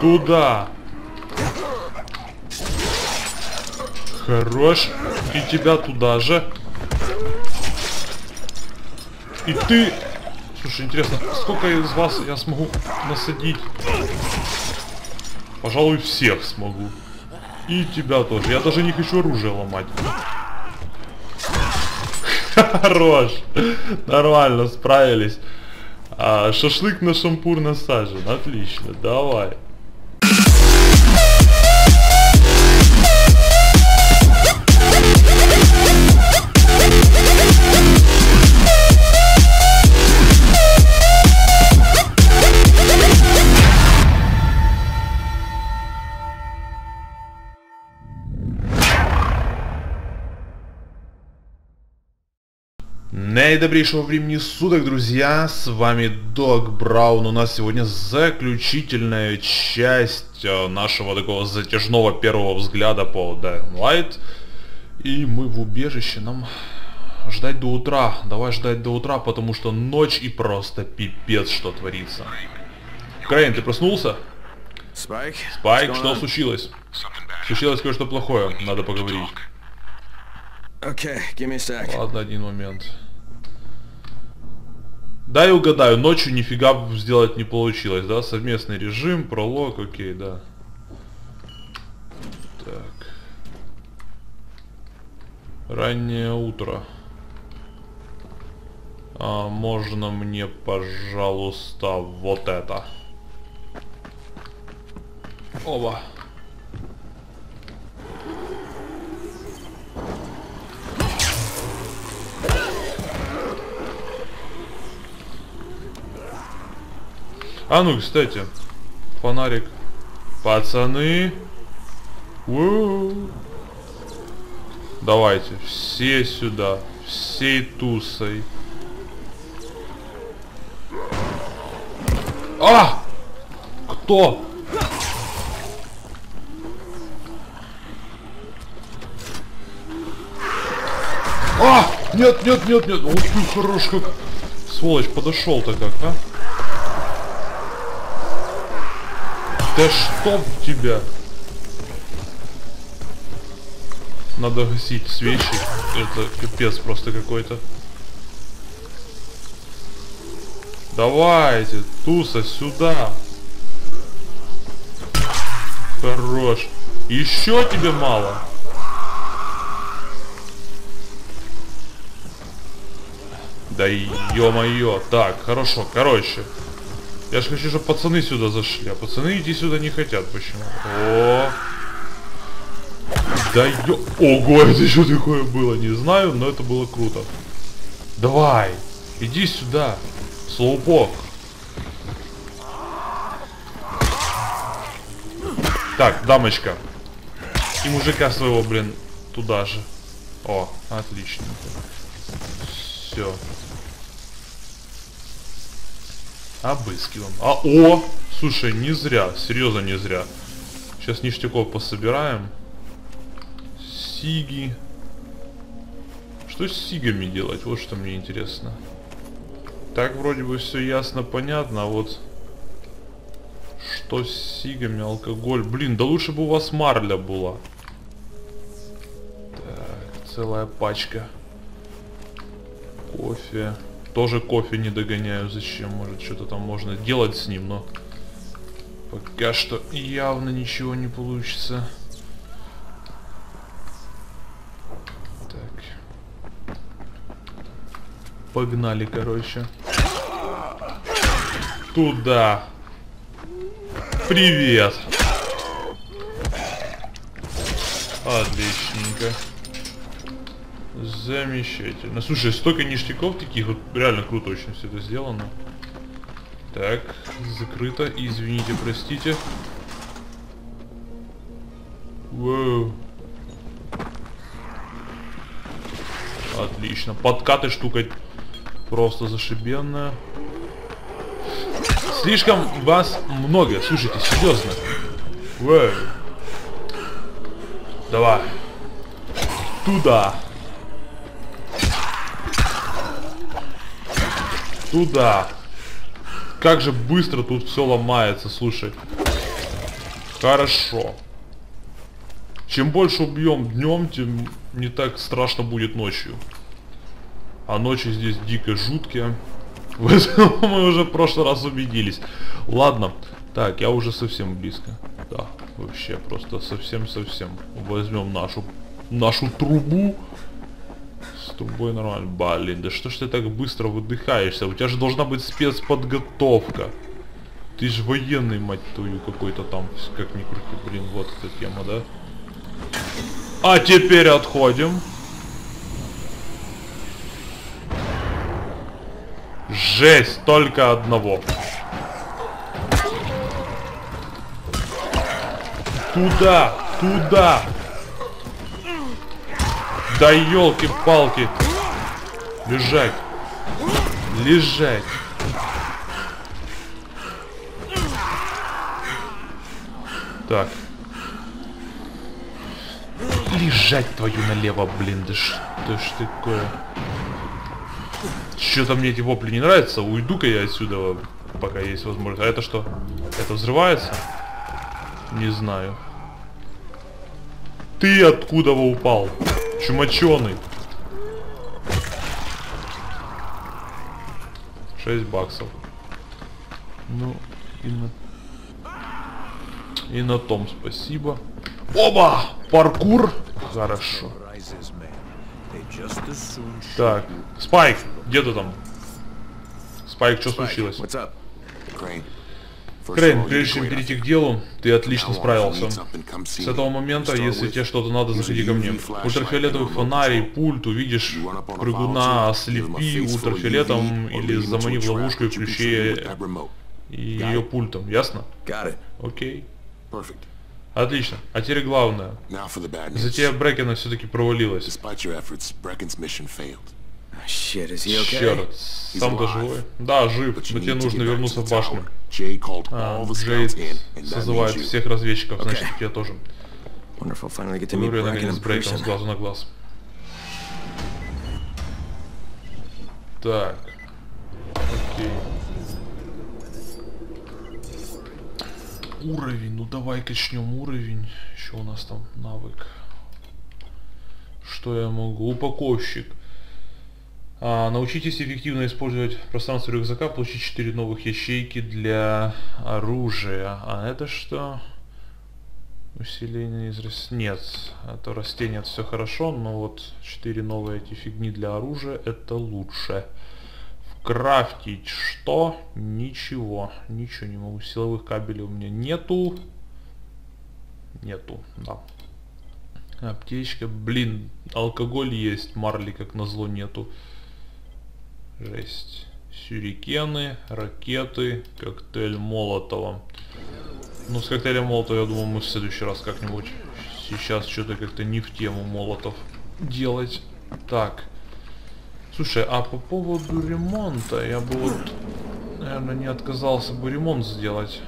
Туда. Хорош. И тебя туда же. И ты... Слушай, интересно, сколько из вас я смогу насадить? Пожалуй, всех смогу. И тебя тоже. Я даже не хочу оружие ломать. Хорош. Нормально, справились. Шашлык на шампур насажен. Отлично, давай. Наидобрейшего времени суток, друзья, с вами Дог Браун. У нас сегодня заключительная часть нашего такого затяжного первого взгляда по Dying Light. И мы в убежище, нам ждать до утра, давай ждать до утра, потому что ночь и просто пипец, что творится. Крейн, ты проснулся? Спайк, что случилось? Случилось кое-что плохое, надо поговорить. Ладно, один момент. Да, я угадаю, ночью нифига сделать не получилось, да? Совместный режим, пролог, окей, да. Так. Раннее утро. А, можно мне, пожалуйста, вот это? Оба. А ну, кстати, фонарик. Пацаны. Давайте, все сюда. Всей тусой. А! Кто? А! Нет, нет, нет, нет. Ух ты, хорош как. Сволочь, подошел-то как, а? Да чтоб тебя! Надо гасить свечи. Это капец просто какой-то. Давайте, туса, сюда. Хорош. Еще тебе мало. Да ё-моё. Так, хорошо, короче. Я же хочу, чтобы пацаны сюда зашли, а пацаны иди сюда не хотят, почему? О, да ё... Ого, это что такое было? Не знаю, но это было круто. Давай, иди сюда, слоупок. Так, дамочка. И мужика своего, блин, туда же. О, отлично. Все. Обыскиваем. А, о! Слушай, не зря. Серьезно, не зря. Сейчас ништяков пособираем. Сиги. Что с сигами делать? Вот что мне интересно. Так вроде бы все ясно, понятно. А вот что с сигами? Алкоголь. Блин, да лучше бы у вас марля была. Так, целая пачка. Кофе. Тоже кофе не догоняю, зачем, может что-то там можно делать с ним, но пока что явно ничего не получится. Так. Погнали, короче. Туда. Привет. Отличненько. Замечательно. Слушай, столько ништяков таких, вот реально круто очень все это сделано. Так, закрыто. Извините, простите. Воу. Отлично. Подкаты штука просто зашибенная. Слишком вас много. Слушайте, серьезно. Воу. Давай. Туда. Туда. Как же быстро тут все ломается, слушай. Хорошо. Чем больше убьем днем, тем не так страшно будет ночью. А ночи здесь дико жуткие. В этом мы уже в прошлый раз убедились. Ладно. Так, я уже совсем близко. Да, вообще просто совсем. Возьмем нашу трубу. С трубой нормально. Блин, да что ж ты так быстро выдыхаешься? У тебя же должна быть спецподготовка. Ты же военный, мать твою, какой-то там. Как ни крути, блин, вот эта тема, да? А теперь отходим. Жесть, только одного. Туда! Да елки-палки! Лежать! Так. Лежать твою налево, блин, да что ж такое? Что-то мне эти вопли не нравятся. Уйду-ка я отсюда, пока есть возможность. А это что? Это взрывается? Не знаю. Ты откуда упал? Чумаченый. 6 баксов. Ну, и на том спасибо. Оба! Паркур! Хорошо. Так. Спайк, где ты там? Спайк, что случилось? Крейн, прежде чем перейти к делу, ты отлично справился. С этого момента, если тебе что-то надо, заходи ко мне. Ультрафиолетовый фонарь, пульт, увидишь прыгуна, ослепи ультрафиолетом или замани в ловушку и включи ее пультом, ясно? Окей. Отлично. А теперь главное. Затея Брекена все-таки провалилась. Черт, сам-то живой? Да, жив, но тебе нужно вернуться в башню. Джейд созывает всех разведчиков, значит, я тоже. Уверен, наконец, Брекена с глазу на глаз. Так. Окей. Уровень, ну давай качнем уровень. Еще у нас там навык. Что я могу? Упаковщик. Научитесь эффективно использовать пространство рюкзака, получить 4 новых ячейки для оружия. А это что? Усиление из растений. Нет, это растение, все хорошо, но вот 4 новые эти фигни для оружия, это лучше. Крафтить что? Ничего не могу. Силовых кабелей у меня нету, да. Аптечка, блин, алкоголь есть, марли как назло нету. Жесть. Сюрикены, ракеты, коктейль молотова. Ну, с коктейлем молотова, я думаю, мы в следующий раз как-нибудь. Сейчас что-то как-то не в тему молотов делать. Так. Слушай, а по поводу ремонта, я бы вот, наверное, не отказался бы ремонт сделать.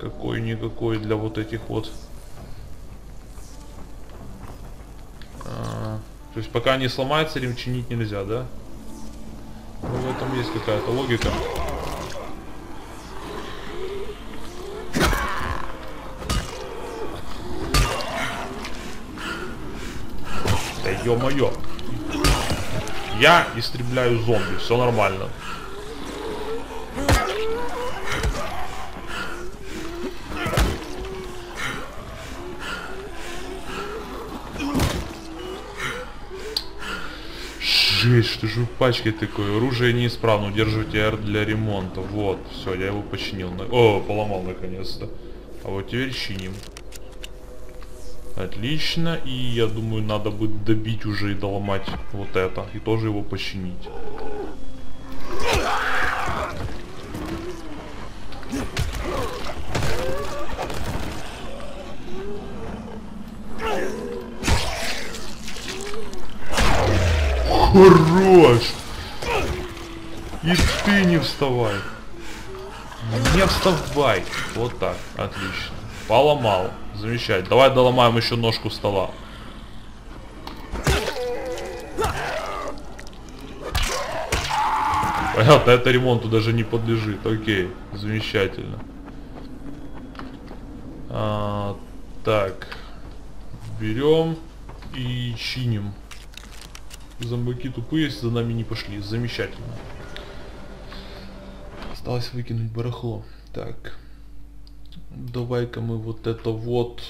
Какой-никакой для вот этих вот. То есть пока не сломается, рем чинить нельзя, да? Ну, в этом есть какая-то логика. Да ё-моё! Я истребляю зомби, все нормально. Жесть, что же в пачке такое? Оружие неисправно, удерживайте R для ремонта. Вот, все, я его починил. О, поломал наконец-то. А вот теперь чиним. Отлично, и я думаю, надо будет добить уже и доломать вот это, и тоже его починить. Хорош! И ты не вставай! Не вставай! Вот так, отлично. Поломал. Замечательно. Давай доломаем еще ножку стола. Понятно, это ремонту даже не подлежит. Окей. Замечательно. Так, берем и чиним. Зомбаки тупые, если за нами не пошли. Замечательно. Осталось выкинуть барахло. Так, давай-ка мы вот это вот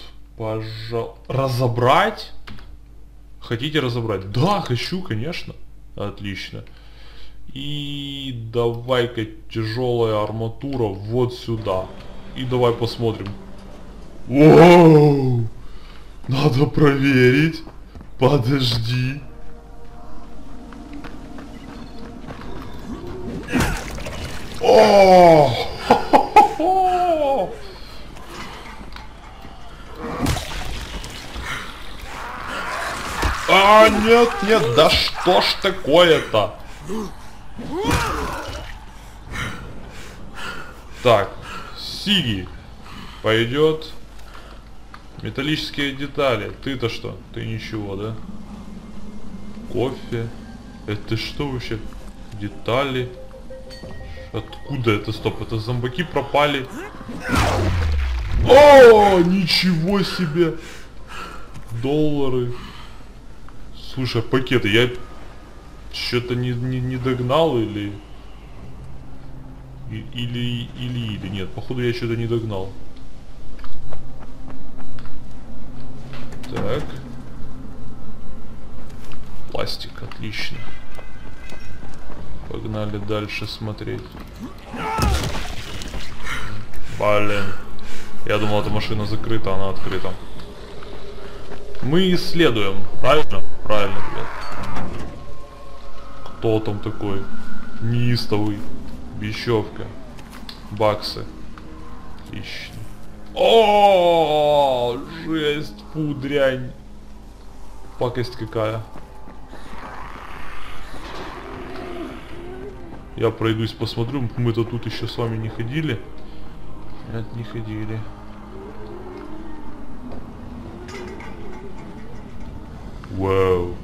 разобрать. Хотите разобрать? Да, хочу, конечно. Отлично. И давай-ка тяжелая арматура вот сюда. И давай посмотрим. Воу! Надо проверить. Подожди. О! А, нет, нет, да что ж такое-то? Так, Сиги пойдет. Металлические детали. Ты-то что? Ты ничего, да? Кофе. Это что вообще? Детали. Откуда это? Стоп, это зомбаки пропали. О, ничего себе. Доллары. Слушай, пакеты, я что-то не догнал или нет, походу я что-то не догнал. Так. Пластик, отлично. Погнали дальше смотреть. Блин. Я думал, эта машина закрыта, она открыта. Мы исследуем, правильно? Правильно, ребят. Кто там такой? Неистовый. Бечевка. Баксы. Отлично. О, жесть, фу, дрянь. Пакость какая. Я пройдусь, посмотрю. Мы-то тут еще с вами не ходили. Нет, не ходили. Вау.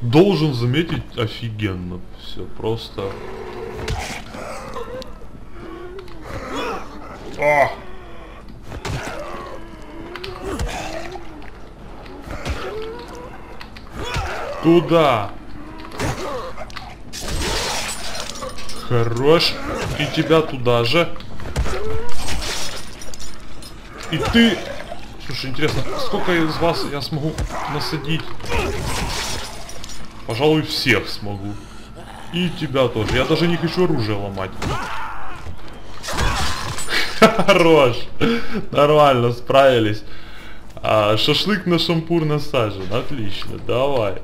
Должен заметить, офигенно. Все просто. А! Туда. Хорош. И тебя туда же. И ты... Слушай, интересно, сколько из вас я смогу насадить? Пожалуй, всех смогу. И тебя тоже. Я даже не хочу оружие ломать. Хорош. Нормально, справились. Шашлык на шампур насажен. Отлично, давай.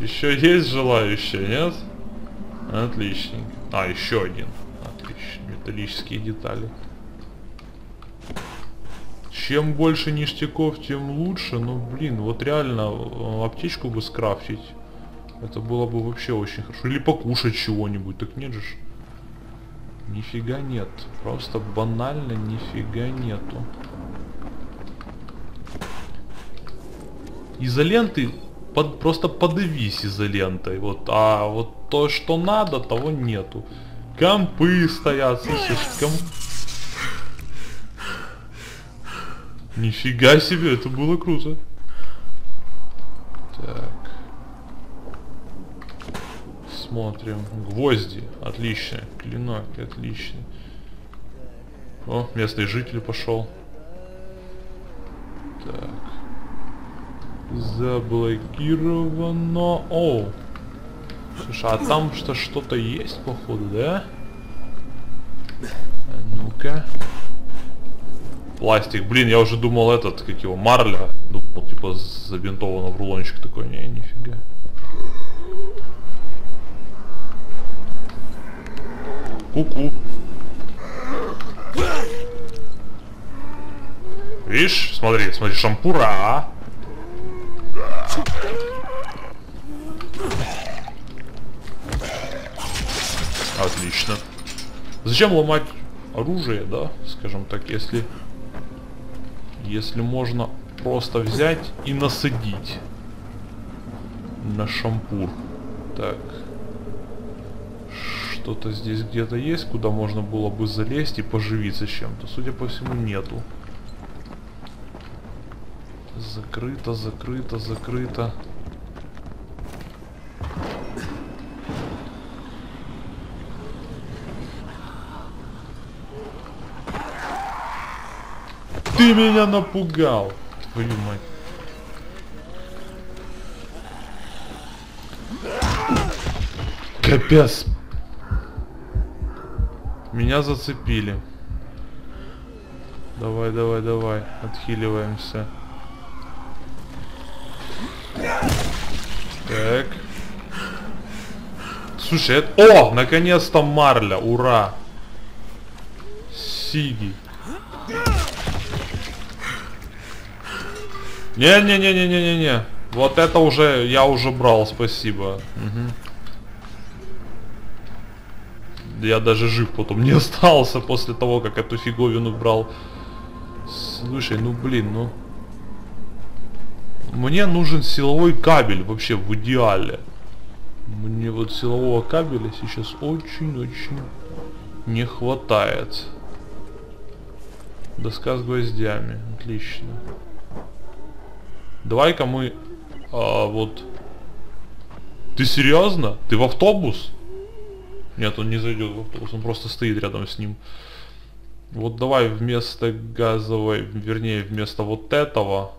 Еще есть желающие, нет? Отлично. А, еще один. Отлично. Металлические детали. Чем больше ништяков, тем лучше. Ну, блин, вот реально аптечку бы скрафтить. Это было бы вообще очень хорошо. Или покушать чего-нибудь. Так нет же. Нифига нет. Просто банально нифига нету. Изоленты... Просто подавись изолентой. Вот. А вот то, что надо, того нету. Компы стоят. Слушай, комп... Нифига себе, это было круто. Так. Смотрим. Гвозди. Отлично. Клинок. Отлично. О, местный житель пошел. Так. Заблокировано. О. Слушай, а там что-то есть, походу, да? А ну-ка. Пластик, блин, я уже думал этот, как его, марля. Думал, типа, забинтованный в рулончик такой. Не, нифига. Ку-ку. Видишь, смотри, смотри, шампура. Отлично. Зачем ломать оружие, да, скажем так, если... Если можно просто взять и насадить на шампур. Так. что-то здесь где-то есть, куда можно было бы залезть и поживиться чем-то. Судя по всему, нету. Закрыто, закрыто, закрыто. Ты меня напугал, твою мать. Капец. Меня зацепили. Давай, давай, давай. Отхиливаемся. Так. Слушай, это... О! Наконец-то марля! Ура! Сиги. Не-не-не-не-не-не-не. Вот это уже... Я уже брал, спасибо. Угу. Я даже жив потом не остался после того, как эту фиговину брал. Слушай, ну блин, ну... Мне нужен силовой кабель вообще в идеале. Мне вот силового кабеля сейчас очень-очень не хватает. Доска с гвоздями. Отлично. Давай-ка мы... вот... Ты серьезно? Ты в автобус? Нет, он не зайдет в автобус, он просто стоит рядом с ним. Вот давай вместо газовой, вернее вместо вот этого,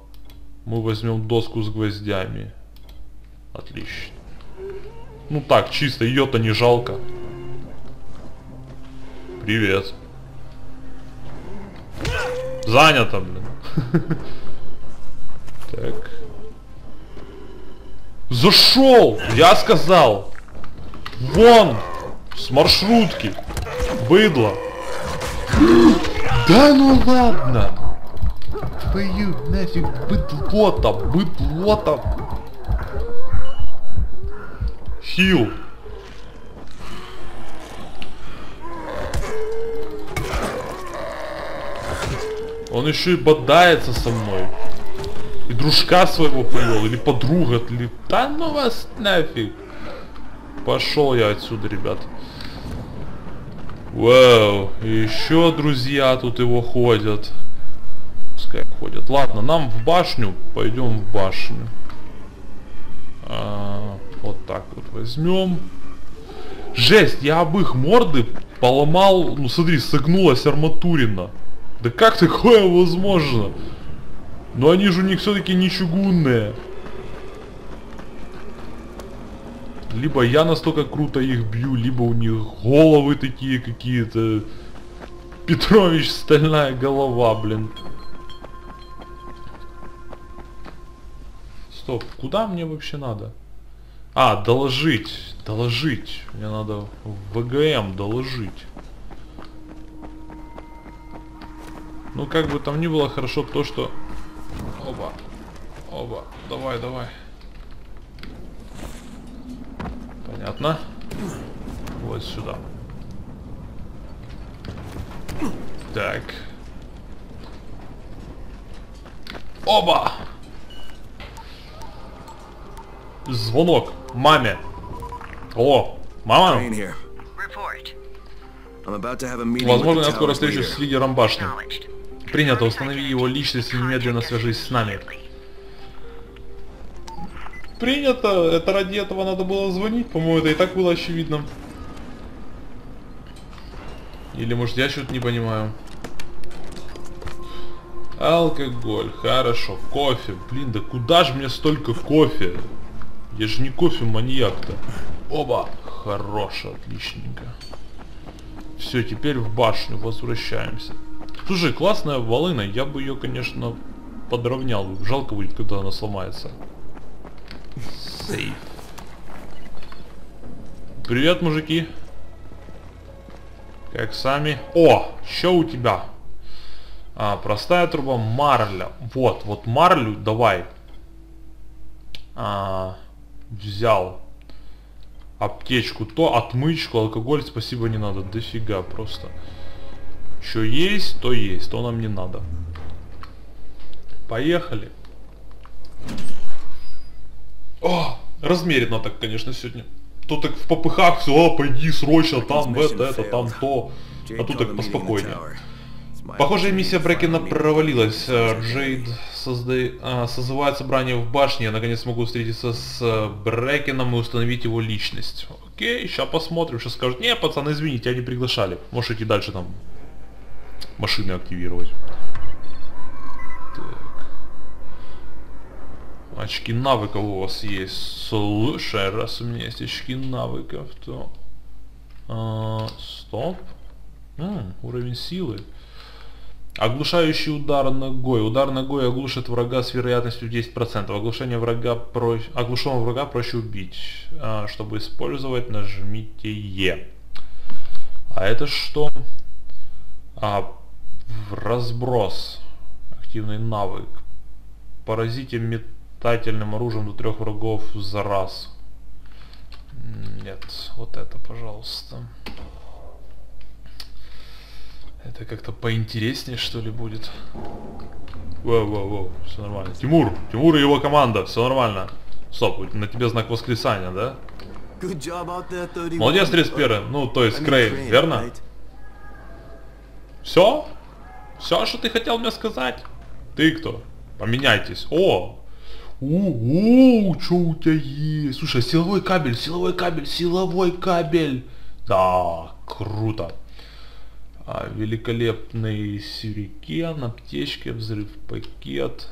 мы возьмем доску с гвоздями. Отлично. Ну так, чисто, ее-то не жалко. Привет. Занято, блин. Так. Зашел! Я сказал! Вон! С маршрутки! Быдло! Да ну ладно! Твою нафиг быдло-то! Быдло-то! Хил! Он еще и бодается со мной. И дружка своего привел, или подруга, или... Да ну вас нафиг! Пошел я отсюда, ребят. Вау, еще друзья тут его ходят. Пускай ходят. Ладно, нам в башню. Пойдем в башню. Вот так вот возьмем. Жесть, я об их морды поломал. Ну смотри, согнулась арматурина. Да как такое возможно? Но они же у них все-таки не чугунные. Либо я настолько круто их бью, либо у них головы такие какие-то. Петрович, стальная голова, блин. Стоп, куда мне вообще надо? А, доложить. Доложить. Мне надо в ВГМ доложить. Ну, как бы там ни было, хорошо то, что... Опа. Опа. Давай, давай. Понятно. Вот сюда. Так. Оба! Звонок. Маме. О, мама. Возможно, я скоро встречусь с лидером башни. Принято. Установи его личность и немедленно свяжись с нами. Принято, это ради этого надо было звонить, по-моему, это и так было очевидно. Или может я что-то не понимаю. Алкоголь, хорошо, кофе, блин, да куда же мне столько кофе? Я же не кофе-маньяк-то. Оба, хорошо, отличненько. Все, теперь в башню возвращаемся. Слушай, классная волына, я бы ее, конечно, подровнял. Жалко будет, когда она сломается. Сейф. Привет, мужики. Как сами? О, что у тебя? А, простая труба, марля. Вот, вот марлю давай. Взял. Аптечку, то отмычку, алкоголь, спасибо, не надо. Дофига просто. Что есть, то есть, то нам не надо. Поехали. О, размеренно так, конечно, сегодня. то так в попыхах все, а, пойди срочно, там это, там то. А тут так поспокойнее. Похоже, миссия Брекена провалилась. Джейд созывает собрание в башне. Я наконец смогу встретиться с Брекеном и установить его личность. Окей, сейчас посмотрим, сейчас скажут. Не, пацаны, извини, тебя не приглашали. Можешь идти дальше там машины активировать. Так. Очки навыков у вас есть. Слушай, раз у меня есть очки навыков, то... стоп. Уровень силы. Оглушающий удар ногой. Удар ногой оглушит врага с вероятностью 10%. Оглушенного врага проще убить. Чтобы использовать, нажмите Е. А это что? Разброс. Активный навык. Поразите метательным оружием до 3 врагов за раз. Нет, вот это, пожалуйста. Это как-то поинтереснее, что ли, будет. Воу-воу-воу, все нормально. Тимур! Тимур и его команда, все нормально. Стоп, на тебе знак восклицания, да? Молодец, 31-й, ну, то есть Крейн, верно? Все? Все, что ты хотел мне сказать? Ты кто? Поменяйтесь. О! У-у-у, что у тебя есть? Слушай, силовой кабель, силовой кабель, силовой кабель. Да, круто. Великолепный сюрикен, аптечки, взрыв пакет.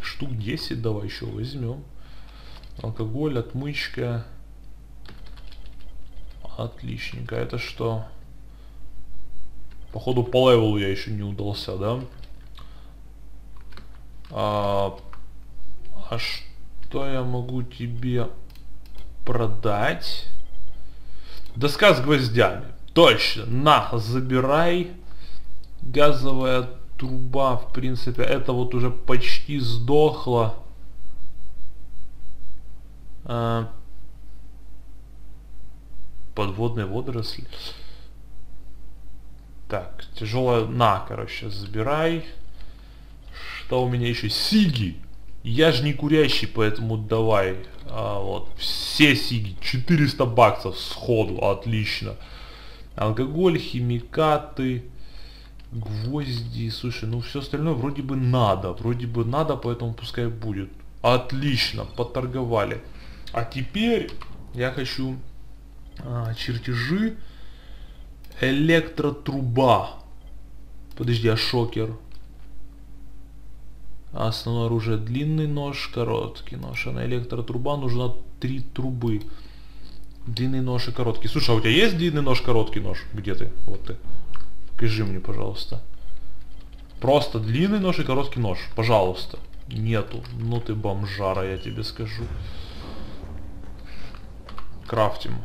Штук 10 давай еще возьмем. Алкоголь, отмычка. Отличненько. Это что? Походу по левелу я еще не удался, да? А что я могу тебе продать? Доска с гвоздями. Точно. На, забирай. Газовая труба, в принципе, это вот уже почти сдохла. Подводные водоросли. Так, тяжелая. На, короче, забирай. Что у меня еще? Сиги. Я же не курящий, поэтому давай. Вот, все сиги, 400 баксов сходу, отлично. Алкоголь, химикаты, гвозди, слушай, ну все остальное вроде бы надо, поэтому пускай будет. Отлично, поторговали. А теперь я хочу чертежи. Электротруба. Подожди, а шокер? Основное оружие длинный нож, короткий нож. А на электротруба нужно 3 трубы. Длинный нож и короткий. Слушай, а у тебя есть длинный нож, короткий нож? Где ты? Вот ты. Покажи мне, пожалуйста. Просто длинный нож и короткий нож. Пожалуйста. Нету. Ну ты бомжара, я тебе скажу. Крафтим.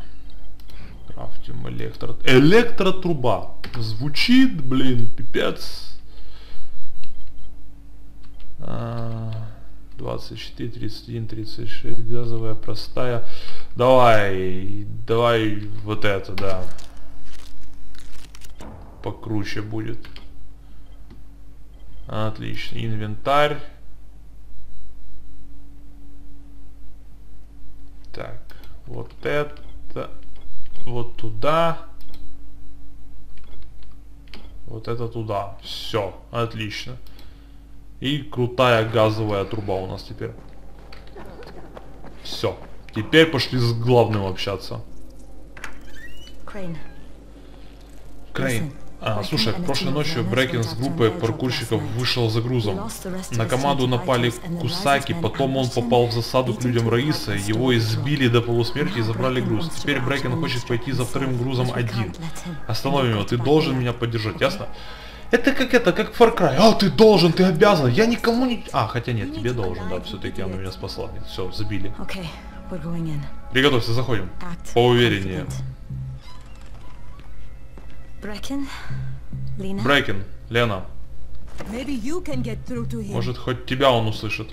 Крафтим электротруба. Звучит, блин, пипец. 24, 31, 36, газовая, простая. Давай, давай вот это, да. Покруче будет. Отлично. Инвентарь. Так, вот это. Вот туда. Вот это туда. Все, отлично. И крутая газовая труба у нас теперь. Все. Теперь пошли с главным общаться. Крейн. Крейн. Слушай, прошлой ночью Брекен с группой паркурщиков вышел за грузом. На команду напали кусаки, потом он попал в засаду к людям Раиса, его избили до полусмерти и забрали груз. Теперь Брекен хочет пойти за вторым грузом один. Остановим его, ты должен меня поддержать, ясно? Это, как Far Cry. А, ты должен, ты обязан. Я никому не... А, хотя нет, тебе должен, да, все-таки она меня спасла. Нет, все, забили. Приготовься, заходим. Поувереннее. Брекен, Лена. Может, хоть тебя он услышит.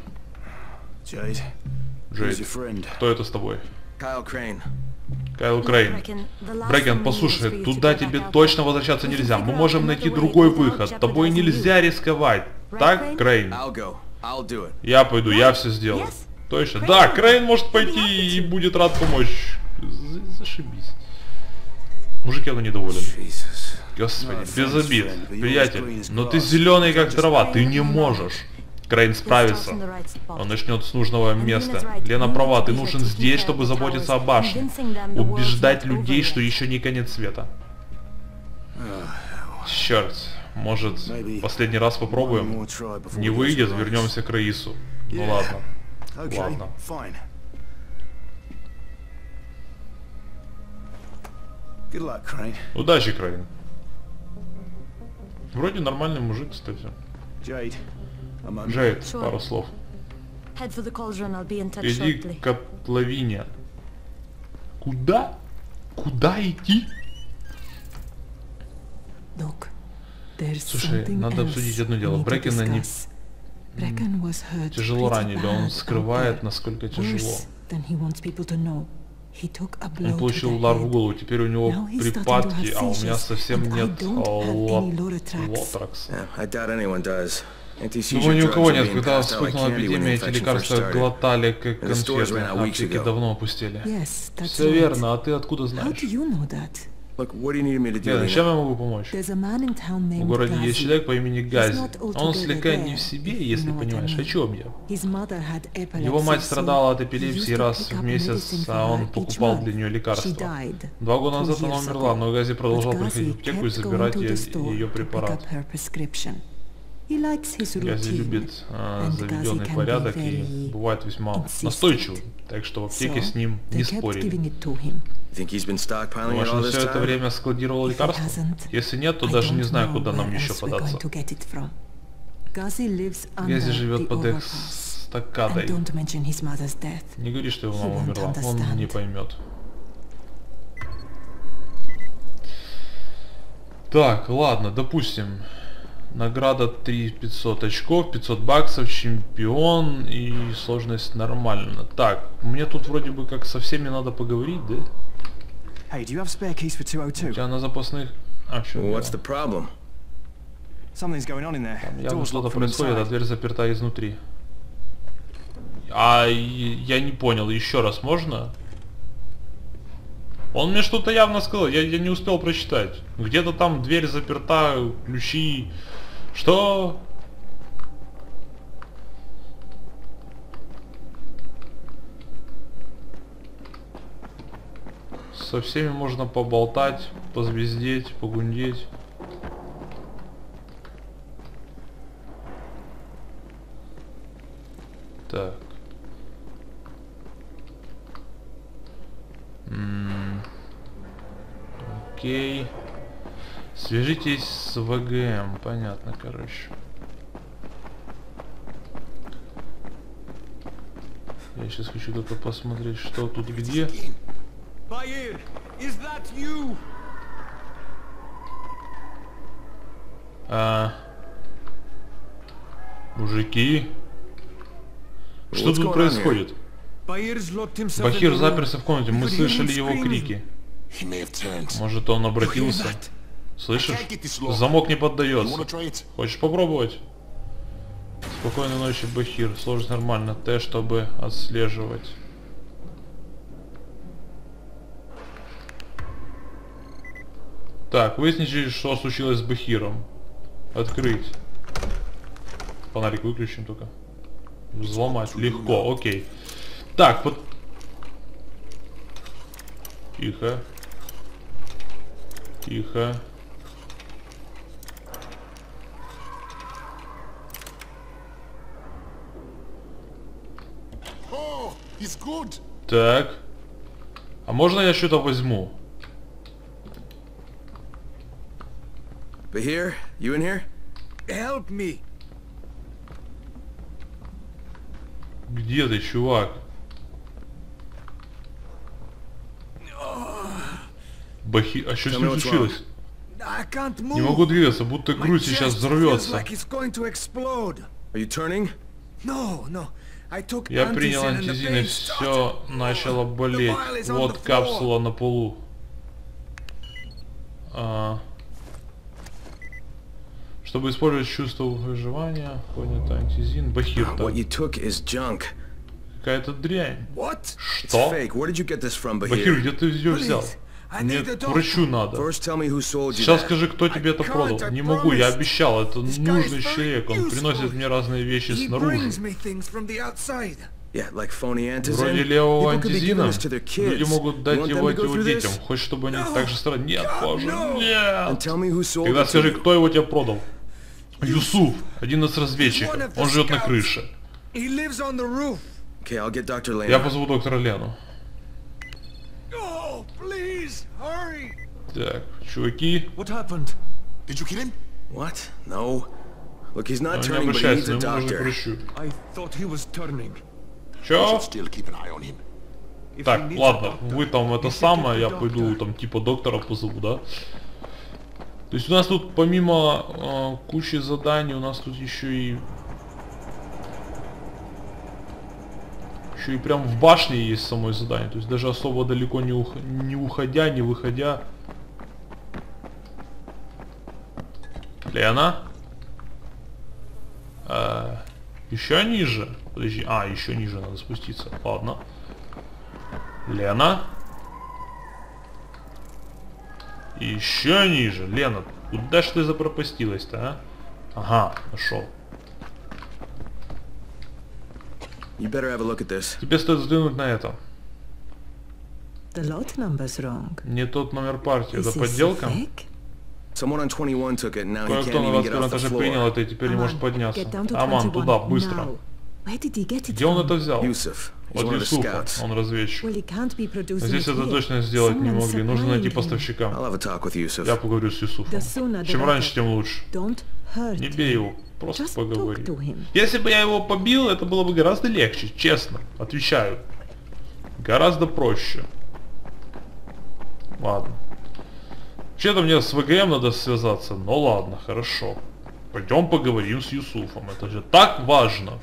Джейд. Кто это с тобой? Кайл Крейн. Кайл Крейн. Брекен, послушай, туда тебе точно возвращаться нельзя. Мы можем найти другой выход. Тобой нельзя рисковать. Так, Крейн? Я пойду, я все сделаю. Точно. Крейн. Да, Крейн может пойти и будет рад помочь. Зашибись. Мужик явно недоволен. Господи, без обид, приятель. Но ты зеленый как трава, ты не можешь. Крейн справится. Он начнет с нужного места. Лена права, ты нужен здесь, чтобы заботиться о башне. Убеждать людей, что еще не конец света. Черт, может, последний раз попробуем? Не выйдет, вернемся к Раису. Ну ладно. Ладно. Удачи, Крейн. Вроде нормальный мужик, кстати. Джейд, пару слов. Иди к котловине. Куда? Куда идти? Слушай, надо обсудить одно дело. Брекена не... Тяжело ранили, он скрывает, насколько тяжело. Он получил удар в голову, теперь у него припадки, а у меня совсем нет лотракса. Думаю, ни у кого нет, когда вспыхнула эпидемия, эти лекарства глотали как консервы, аптеки давно опустили. Все верно, а ты откуда знаешь? Лена, чем я могу помочь? В городе есть человек по имени Гази. Он слегка не в себе, если понимаешь, о чем я. Его мать страдала от эпилепсии раз в месяц, а он покупал для нее лекарства. 2 года назад она умерла, но Гази продолжал приходить в аптеку и забирать ее препарат. Гази любит заведенный порядок и бывает весьма настойчив, так что в аптеке с ним не спорили. Думаешь, он все это время складировал лекарства? Если нет, то даже не знаю, куда нам еще податься. Гази живет под экстакадой. Не говори, что его мама умерла, он не поймет. Так, ладно, допустим. Награда 3500 очков, 500 баксов, чемпион и сложность нормально. Так, мне тут вроде бы как со всеми надо поговорить, да? Hey, у тебя на запасных... А, в чём дело? Там явно что-то происходит, а дверь заперта изнутри. А я не понял, еще раз можно? Он мне что-то явно сказал, я не успел прочитать. Где-то там дверь заперта, ключи... Что? Со всеми можно поболтать, позвездеть, погундеть. Так. Окей. Свяжитесь с ВГМ, понятно, короче. Я сейчас хочу только посмотреть, что тут где. Бахир, это ты? Мужики, что тут происходит? Бахир заперся в комнате, мы слышали его крики. Может, он обратился? Слышишь? Замок не поддается. Хочешь попробовать? Спокойной ночи, Бахир. Сложность нормально. Т, чтобы отслеживать. Так, выясните, что случилось с Бахиром. Открыть. Фонарик выключим только. Взломать. Легко, окей. Так, вот. Тихо. Тихо. Так. А можно я что-то возьму? Бахир, you in here? Help me. Где ты, чувак? Бахир, а что с ним случилось? Не могу двигаться, будто грудь сейчас взорвется. Я принял антизин, и все начало болеть. Вот капсула на полу. Чтобы использовать чувство выживания, понятно, антизин. Бахир, какая-то дрянь. Что? Бахир, где ты ее взял? Мне к врачу надо. Сейчас скажи, кто тебе это продал. Не могу, я обещал. Это нужный человек. Он приносит мне разные вещи снаружи. Вроде левого антизина. Люди могут дать его детям. Хочешь, чтобы они так же страдали? Нет, боже, нет. Тогда скажи, кто его тебе продал? Юсуф, один из разведчиков. Он живет на крыше. Я позову доктора Лену. Так, чуваки. Он не обращается, но ему нужно к врачу. Чё? Так, ладно, вы там это самое, я пойду там типа доктора позову, да? То есть у нас тут помимо кучи заданий, у нас тут еще и прям в башне есть самое задание. То есть даже особо далеко не уходя, не выходя. Лена? Еще ниже? Подожди, еще ниже надо спуститься. Ладно. Лена. Еще ниже. Лена, куда ж ты запропастилась-то, а? Ага, нашел. Тебе стоит взглянуть на это. Не тот номер партии. Это подделка? Кое-кто на 21 этаже принял это и теперь не может подняться. Аман, туда, быстро. Где он это взял? От Юсуфа, он разведчик. Здесь это точно сделать не могли. Нужно найти поставщика. Я поговорю с Юсуфом. Чем раньше, тем лучше. Не бей его, просто поговори. Если бы я его побил, это было бы гораздо легче, честно. Отвечаю. Гораздо проще. Ладно. Вообще-то мне с ВГМ надо связаться. Ну ладно, хорошо. Пойдем поговорим с Юсуфом. Это же так важно.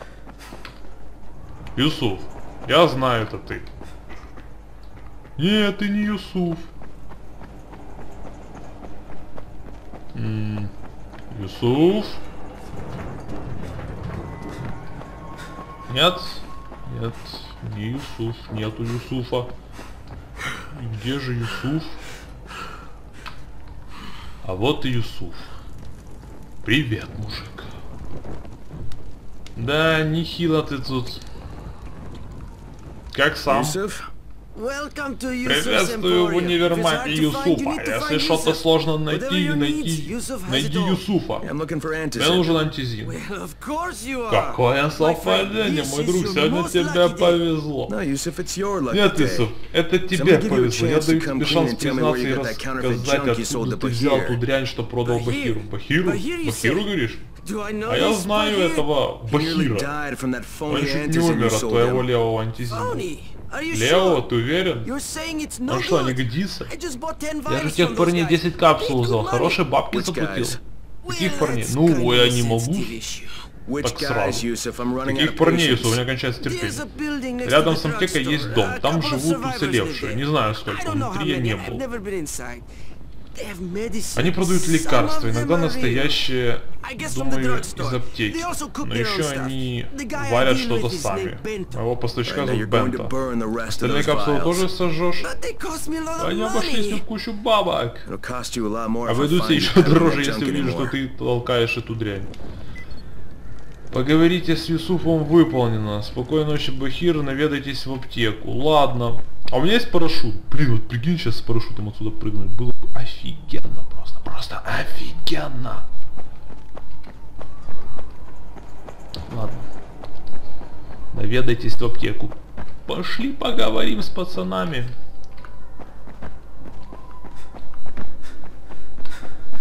Юсуф, я знаю, это ты. Нет, ты не Юсуф. Юсуф? Нет? Нет, не Юсуф. Нету Юсуфа. И где же Юсуф? А вот и Юсуф. Привет, мужик. Да, нехило ты тут. Как сам? Приветствую в универмаге Юсуфа. Если что-то сложно найди Юсуфа. Мне нужен антизин. Какое совпадение, мой друг, сегодня тебе повезло. Нет, Юсуф, это тебе повезло. Я даю тебе шанс признаться и рассказать, откуда ты взял ту дрянь, что продал Бахиру. Бахиру? Бахиру, говоришь? А я знаю этого Бахира. Он чуть не умер от твоего левого антизина. Лео, ты уверен? Он что, не годится? Я же тех парней 10 капсул взял, хорошие бабки заплатил. Каких парней? Ну, я не могу. Так сразу. Каких парней, Юсуф? У меня кончается терпение. Рядом с аптекой есть дом, там живут уцелевшие. Не знаю сколько, внутри я не был. Они продают лекарства, иногда настоящие, думаю, из аптеки. Но еще они варят что-то сами. Моего поставщика зовут Бенто. Остальные капсулы тоже сожжешь? Они обошлись в кучу бабок. Обойдутся еще дороже, если увижу, что ты толкаешь эту дрянь. Поговорите с Юсуфом, выполнено. Спокойной ночи, Бахир, наведайтесь в аптеку. Ладно. А у меня есть парашют. Блин, вот прикинь, сейчас с парашютом отсюда прыгнуть. Было бы офигенно просто. Просто офигенно. Ладно. Наведайтесь в аптеку. Пошли поговорим с пацанами.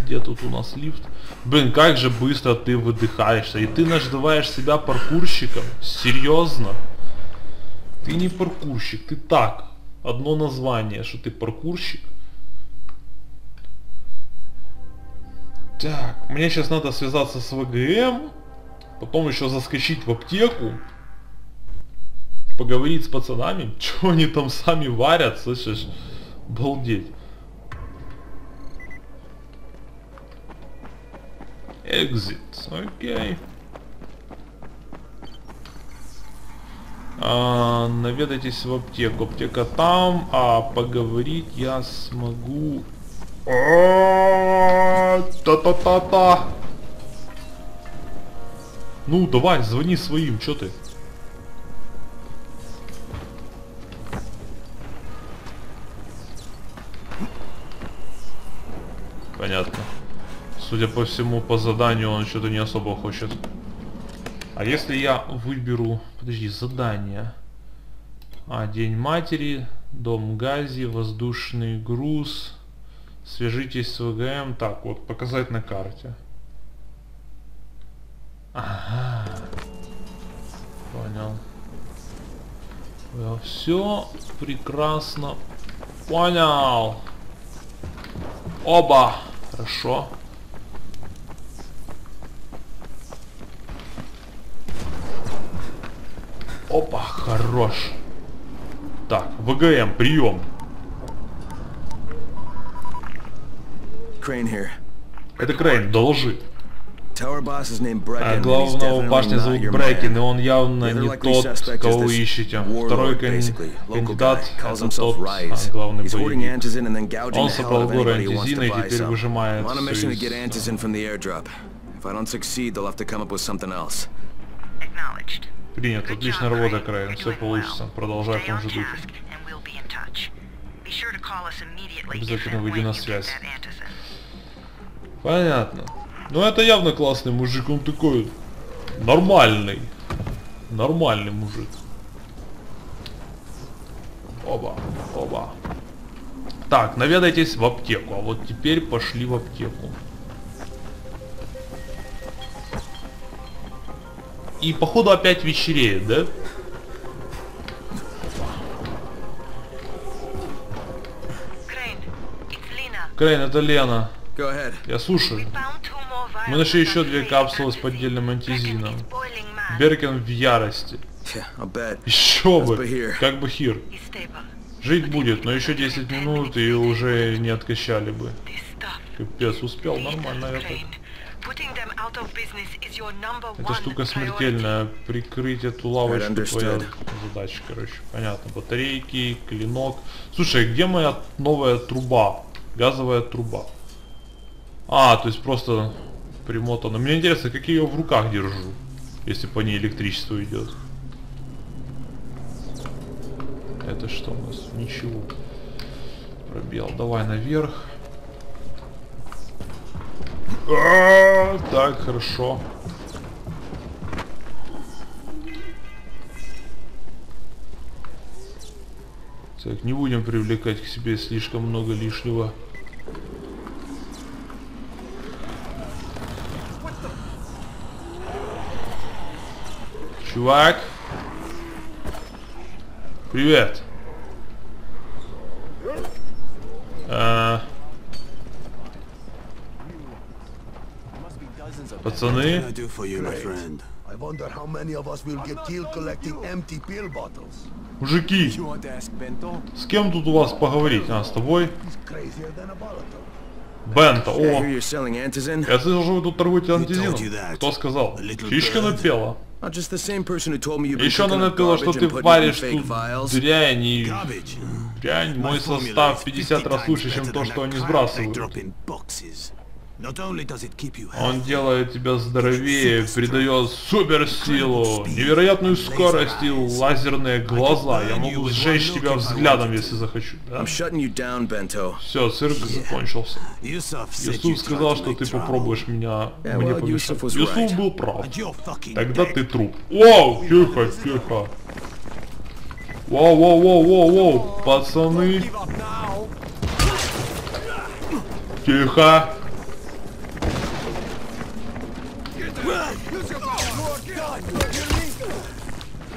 Где тут у нас лифт? Блин, как же быстро ты выдыхаешься. И ты называешь себя паркурщиком? Серьезно? Ты не паркурщик, ты так. Одно название, что ты паркурщик. Так, мне сейчас надо связаться с ВГМ, потом еще заскочить в аптеку, поговорить с пацанами, чего они там сами варят, слышишь? Балдеть. Экзит, окей. Наведайтесь в аптеку. Аптека там, а поговорить я смогу. Та-та-та-та. Ну, давай, звони своим, чё ты? Понятно. Судя по всему, по заданию он что-то не особо хочет. А если я выберу... Подожди, задание. А, День матери, дом Гази, воздушный груз. Свяжитесь с ВГМ. Так, вот, показать на карте. Ага. Понял. Я все прекрасно понял. Оба. Хорошо. Опа, хорош. Так, ВГМ, прием. Это Крейн, доложи. Главного башни зовут Брекен, и он явно не тот, кого вы ищете. Второй кандидат – это тот главный боевик. Он собрал горы антизина и теперь выжимает все из... Принято. Отличная работа, Крейн. Все получится. Продолжай в том же духе. Обязательно выйди на связь. Понятно. Ну это явно классный мужик, он такой нормальный. Нормальный мужик. Оба, оба. Так, наведайтесь в аптеку. А вот теперь пошли в аптеку. И походу опять вечереет, да? Крейн, это Лена. Я слушаю. Мы нашли еще две капсулы с поддельным антизином. Беркен в ярости. Еще бы, как Бахир. Жить будет, но еще 10 минут и уже не откачали бы. Капец, успел, нормально я так. Эта штука смертельная. Прикрыть эту лавочку твоя задача, короче. Понятно. Батарейки, клинок. Слушай, где моя новая труба? Газовая труба. А, то есть просто примотана. Мне интересно, как я ее в руках держу, если по ней электричество идет. Это что у нас? Ничего. Пробел. Давай наверх. Так, хорошо. Так, не будем привлекать к себе слишком много лишнего. Чувак. Привет. Пацаны. Мужики, с кем тут у вас поговорить? А, с тобой? Бенто, о! Я слышал, что вы тут торгуете антизином. Кто сказал? Птичка напела. Еще она напела, что ты варишь тут дрянь и... Дрянь, мой состав 50 раз лучше, чем то, что они сбрасывают. Он делает тебя здоровее, придает суперсилу, невероятную скорость и лазерные глаза. Я могу сжечь тебя взглядом, если захочу. Да? Все, цирк закончился. Юсуф сказал, что ты попробуешь меня мне помешать. Юсуф был прав. Тогда ты труп. Вау, тихо, тихо. Вау, вау, вау, вау, вау, пацаны. Тихо.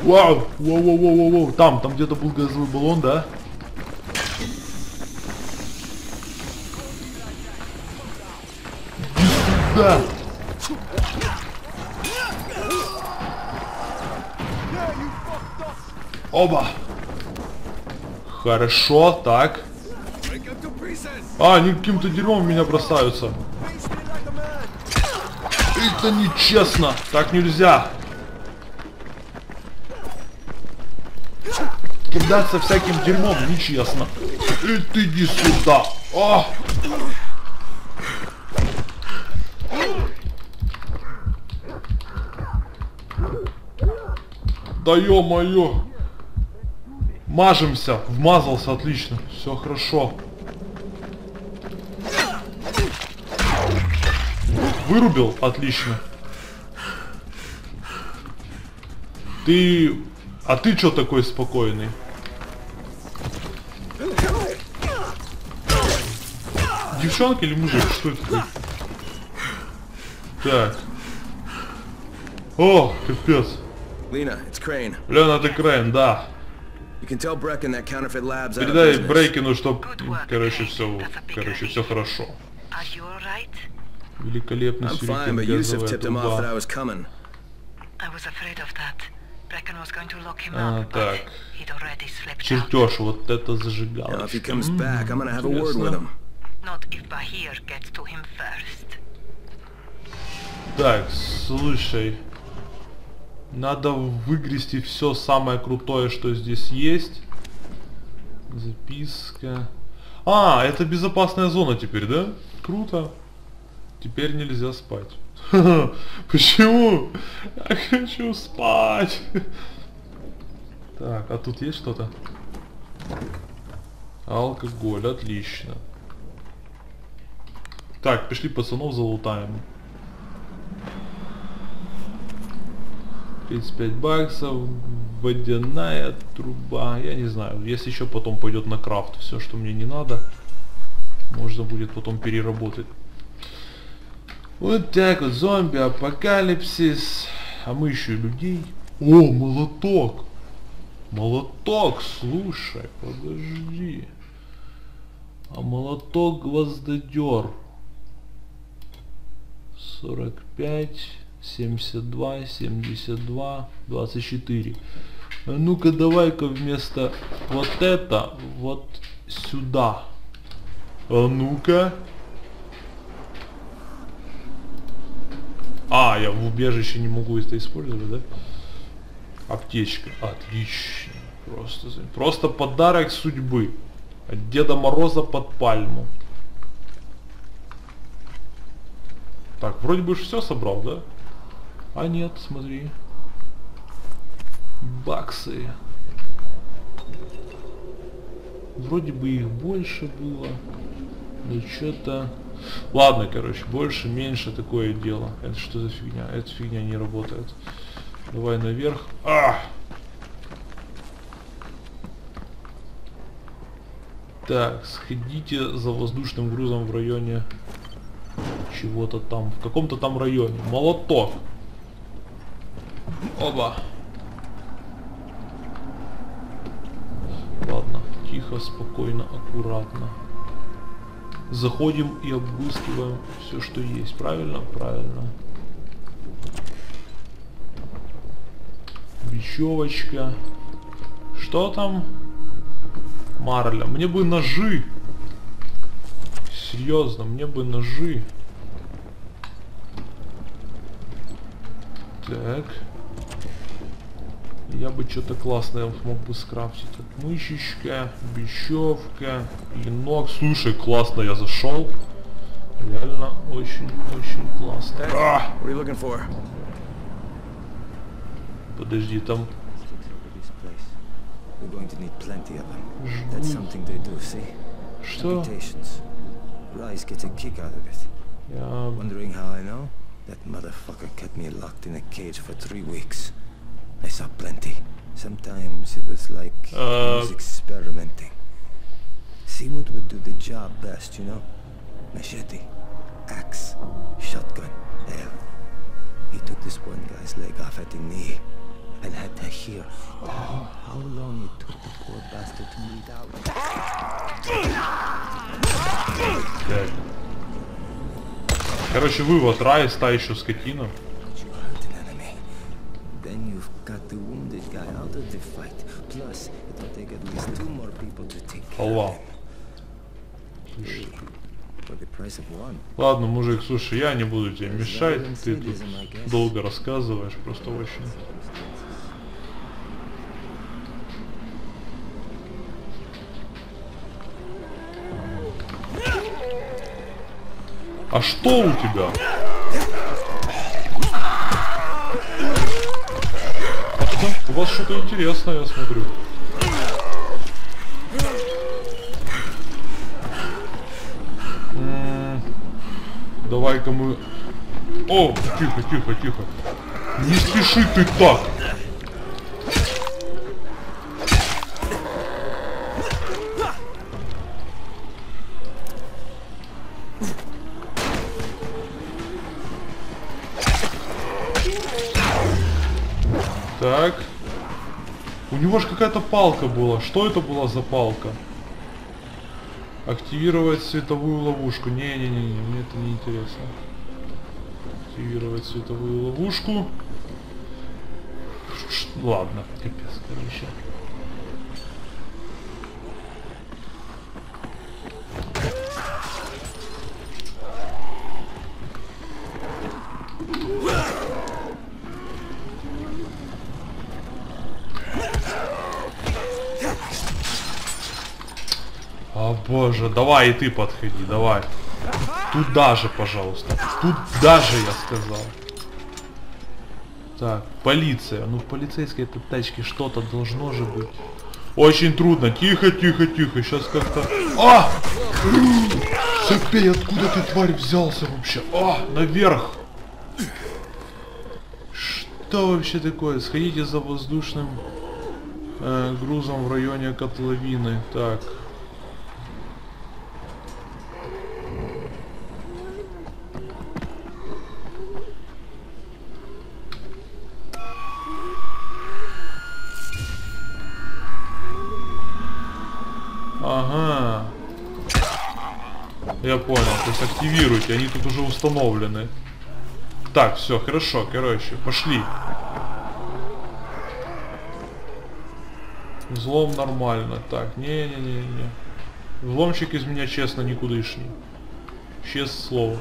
Вау, вау, вау, вау, вау, там где-то был газовый баллон, да? Да. Оба. Хорошо, так. А, они каким-то дерьмом в меня бросаются. Это нечестно, так нельзя. кидаться всяким дерьмом нечестно. И ты иди сюда. О! Да ё-моё! Мажемся! Вмазался отлично. Все хорошо. Вырубил? Отлично. Ты... А ты чё такой спокойный? Девчонка или мужик? Что это такое? Так. О, капец. Лена, это Крейн, да. Передай Брекену, что... короче, все хорошо. Великолепный сюрикет газовая труба. Так. Чертеж, вот это зажигалочка. Интересно. Так, слушай. Надо выгрести все самое крутое, что здесь есть. Записка. А, это безопасная зона теперь, да? Круто. Теперь нельзя спать. Почему? Я хочу спать. Так, а тут есть что-то? Алкоголь, отлично. Так, пошли пацанов залутаем. 35 баксов, водяная труба, я не знаю, если еще потом пойдет на крафт, все, что мне не надо, можно будет потом переработать. Вот так вот, зомби, апокалипсис, а мы еще людей. О, молоток! Молоток, слушай, подожди. А молоток гвоздодер. 45... 72, 72, 24. Ну-ка, давай-ка вместо вот это, вот сюда. А ну-ка. А, я в убежище не могу это использовать, да? Аптечка. Отлично. Просто подарок судьбы. От Деда Мороза под пальму. Так, вроде бы все собрал, да? А нет, смотри. Баксы. Вроде бы их больше было. Но что-то... Ладно, короче, больше, меньше, такое дело. Это что за фигня? Эта фигня не работает. Давай наверх. А! Так, сходите за воздушным грузом в районе... Чего-то там. В каком-то там районе. Молоток. Оба. Ладно, тихо, спокойно, аккуратно. Заходим и обыскиваем все, что есть. Правильно? Правильно. Бечевочка. Что там? Марля. Мне бы ножи. Серьезно, мне бы ножи. Так. Я бы что-то классное мог бы скрафтить. Мышечка, бечевка, клинок. Слушай, классно я зашел. Реально очень-очень классно. Подожди, там... Что? Я... That motherfucker kept me locked in a cage for 3 weeks. I saw plenty. Sometimes it was like he was experimenting. See what would do the job best, you know? Machete, axe, shotgun, hell. He took this one guy's leg off at the knee and had to hear how long it took the poor bastard to bleed out. Dead. Короче, вывод. Раис, та еще скотина. Халва. Ладно, мужик, слушай, я не буду тебе мешать. Ты тут долго рассказываешь, просто очень. А что у тебя? У вас что-то интересное, я смотрю. Давай-ка мы... О, тихо, тихо, тихо. Не спеши ты так. Так. У него же какая-то палка была. Что это была за палка? Активировать световую ловушку. Не-не-не, мне это не интересно. Активировать световую ловушку. Ладно, капец, короче. Боже, давай и ты подходи, давай. Туда же, пожалуйста. Туда же, я сказал. Так, полиция. Ну, в полицейской этой тачке что-то должно же быть. Очень трудно. Тихо, тихо, тихо. Сейчас как-то... А! Сопей, откуда ты, тварь, взялся вообще? А, наверх. Что вообще такое? Сходите за воздушным грузом в районе котловины. Так. Ага. Я понял, то есть активируйте, они тут уже установлены. Так, все, хорошо, короче, пошли. Взлом нормально, так, не-не-не-не. Взломщик из меня, честно, никудышний. Честное слово.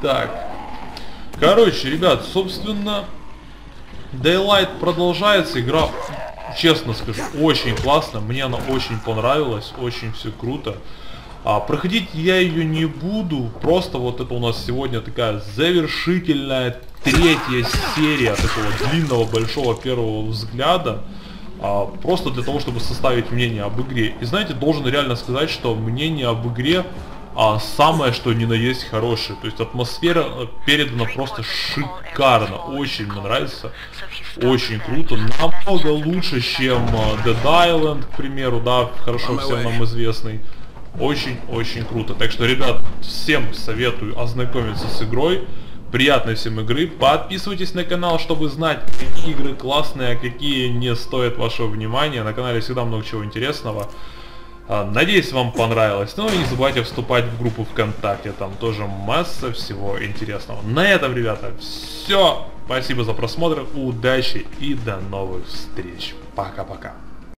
Так. Короче, ребят, собственно, Daylight продолжается, игра... Честно скажу, очень классно, мне она очень понравилась, очень все круто. Проходить я ее не буду, просто вот это у нас сегодня такая завершительная третья серия такого длинного большого первого взгляда. Просто для того, чтобы составить мнение об игре. И знаете, должен реально сказать, что мнение об игре самое что ни на есть хорошее. То есть атмосфера передана просто шикарно. Очень мне нравится. Очень круто. Намного лучше, чем Dead Island, к примеру, да, хорошо всем нам известный. Очень-очень круто. Так что, ребят, всем советую ознакомиться с игрой. Приятной всем игры. Подписывайтесь на канал, чтобы знать, какие игры классные, а какие не стоят вашего внимания. На канале всегда много чего интересного. Надеюсь, вам понравилось. Ну и не забывайте вступать в группу ВКонтакте. Там тоже масса всего интересного. На этом, ребята, все. Спасибо за просмотр. Удачи и до новых встреч. Пока-пока.